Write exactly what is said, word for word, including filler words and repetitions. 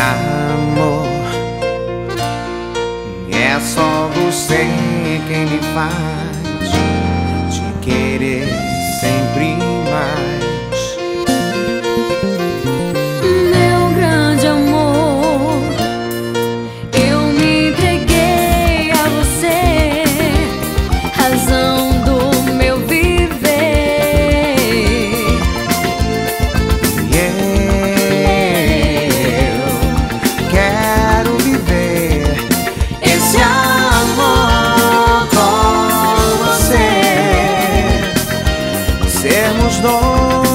amor. É só você quem me faz te querer sempre mais. Meu grande amor, eu me entreguei a você, razão do meu viver. E eu quero viver esse amor com você, sermos dois.